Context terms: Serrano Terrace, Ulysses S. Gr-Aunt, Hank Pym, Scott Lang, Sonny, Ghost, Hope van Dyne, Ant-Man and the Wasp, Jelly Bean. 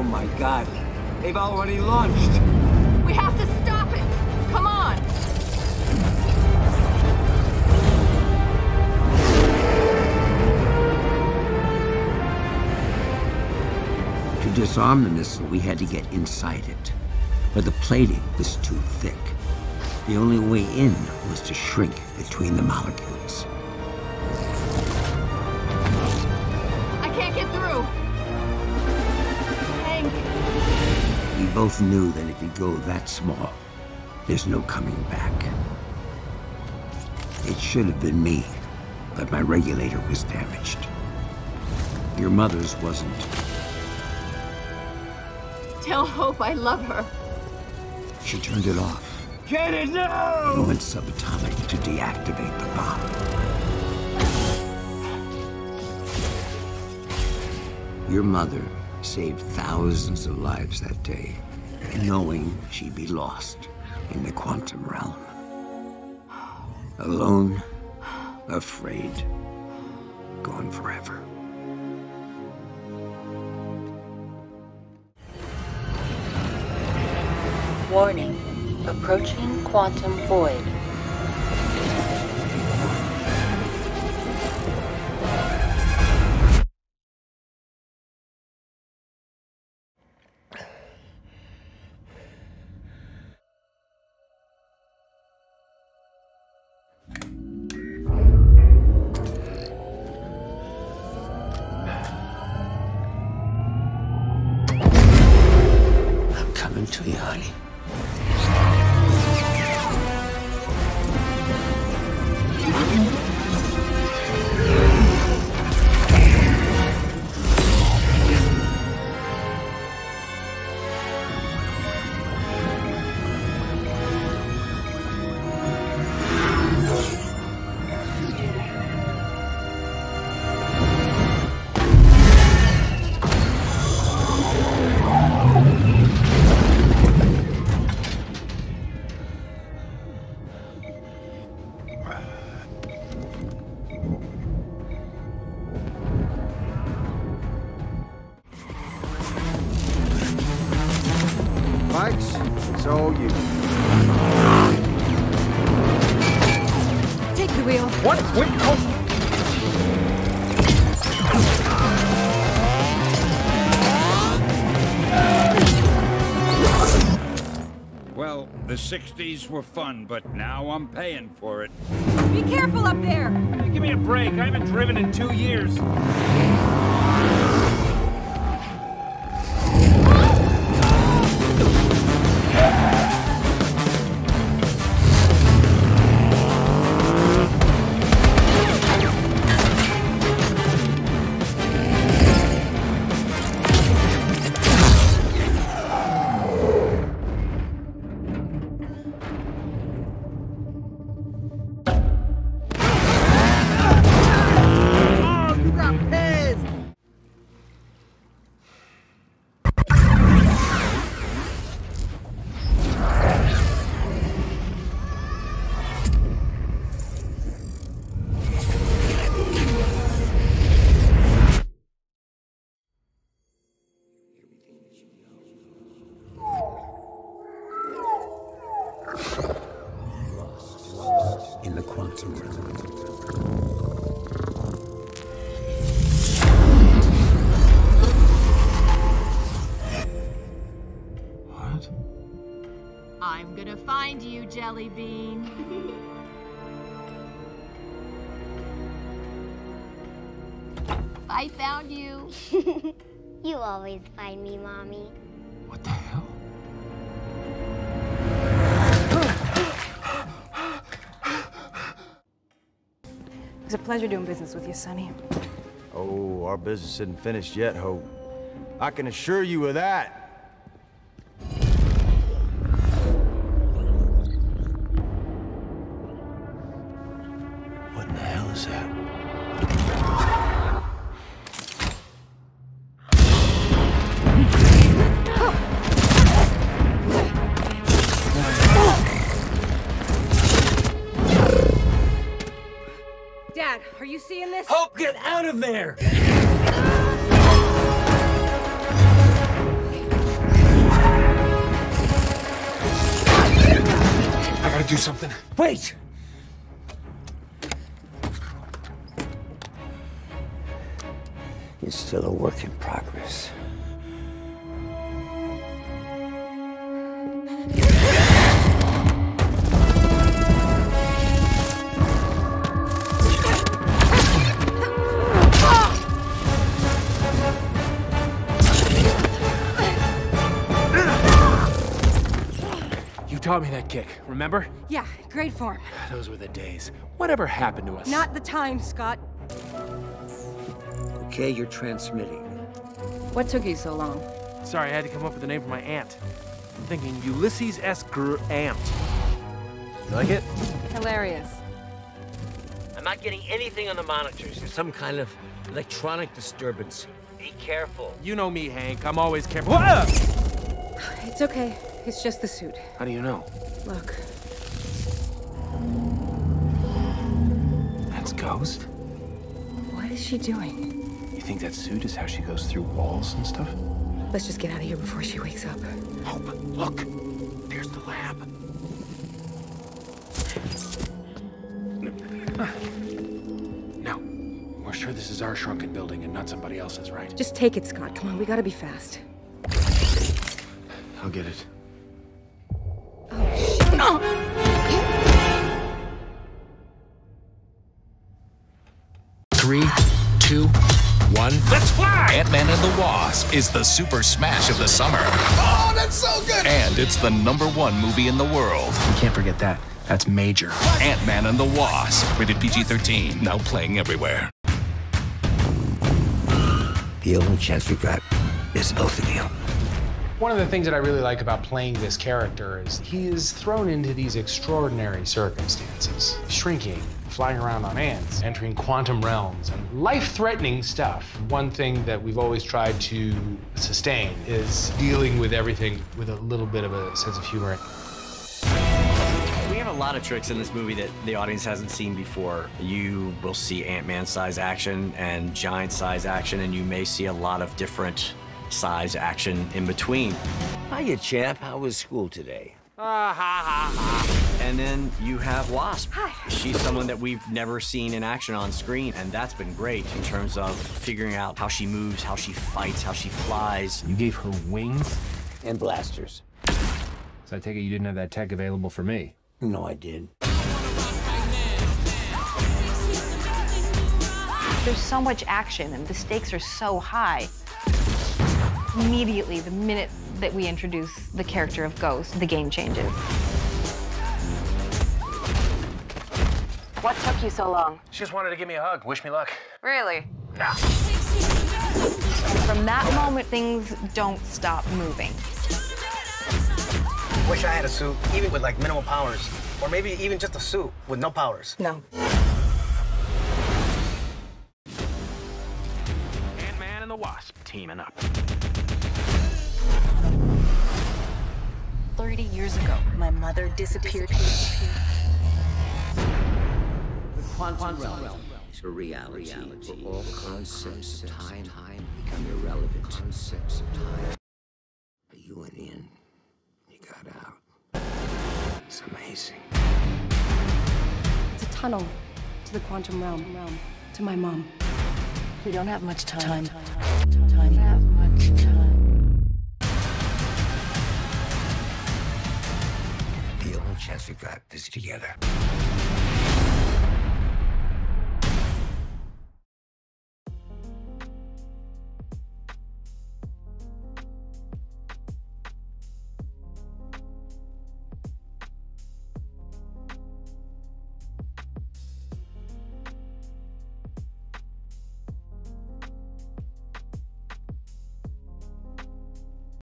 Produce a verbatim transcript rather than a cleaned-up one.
Oh my god. They've already launched. We have to stop it. Come on. To disarm the missile, we had to get inside it. But the plating was too thick. The only way in was to shrink between the molecules. I can't get through. Hank. We both knew that if you go that small, there's no coming back. It should have been me, but my regulator was damaged. Your mother's wasn't. Tell Hope I love her. She turned it off. Get it now! It went subatomic to deactivate the bomb. Your mother saved thousands of lives that day, knowing she'd be lost in the quantum realm. Alone, afraid, gone forever. Warning. Approaching quantum void. I'm coming to you, honey. sixties were fun, but now I'm paying for it. Be careful up there! Hey, give me a break. I haven't driven in two years. I'm gonna find you, Jelly Bean. I found you. You always find me, Mommy. What the hell? It was a pleasure doing business with you, Sonny. Oh, our business isn't finished yet, Hope. I can assure you of that. Dad, are you seeing this? Hope, get out of there! gotta do something. Wait! You're still a work in progress. You taught me that kick, remember? Yeah, great form. Those were the days. Whatever happened to us? Not the time, Scott. Okay, you're transmitting. What took you so long? Sorry, I had to come up with a name for my aunt. I'm thinking Ulysses S. Gr-Aunt. You like it? Hilarious. I'm not getting anything on the monitors. There's some kind of electronic disturbance. Be careful. You know me, Hank. I'm always careful. Ah! It's okay. It's just the suit. How do you know? Look. That's Ghost? What is she doing? You think that suit is how she goes through walls and stuff? Let's just get out of here before she wakes up. Hope, look! There's the lab. Now, we're sure this is our shrunken building and not somebody else's, right? Just take it, Scott. Come on, we gotta be fast. I'll get it. Oh, shit. No! Three, two, one. Let's fly! Ant-Man and the Wasp is the super smash of the summer. Oh, that's so good! And it's the number one movie in the world. You can't forget that. That's major. Ant-Man and the Wasp. Rated P G thirteen. Now playing everywhere. The only chance we've got is both of you. One of the things that I really like about playing this character is he is thrown into these extraordinary circumstances. Shrinking, flying around on ants, entering quantum realms, and life-threatening stuff. One thing that we've always tried to sustain is dealing with everything with a little bit of a sense of humor. We have a lot of tricks in this movie that the audience hasn't seen before. You will see Ant-Man size action and giant size action, and you may see a lot of different size action in between. Hiya, champ. How was school today? Ah, ha, ha, ha. And then you have Wasp. Hi. She's someone that we've never seen in action on screen, and that's been great in terms of figuring out how she moves, how she fights, how she flies. You gave her wings? And blasters. So I take it you didn't have that tech available for me? No, I did. There's so much action, and the stakes are so high. Immediately, the minute that we introduce the character of Ghost, the game changes. What took you so long? She just wanted to give me a hug. Wish me luck. Really? Nah. And from that moment, things don't stop moving. Wish I had a suit, even with, like, minimal powers. Or maybe even just a suit with no powers. No. Ant-Man and the Wasp teaming up. thirty years ago, my mother disappeared. disappeared. The quantum realm, realm is a reality, reality where all concepts of time, time become irrelevant. Concepts of time. You went in, you got out. It's amazing. It's a tunnel to the quantum realm, realm to my mom. We don't have much time. time, time, time, time. We don't have much time. Chance we've got this together.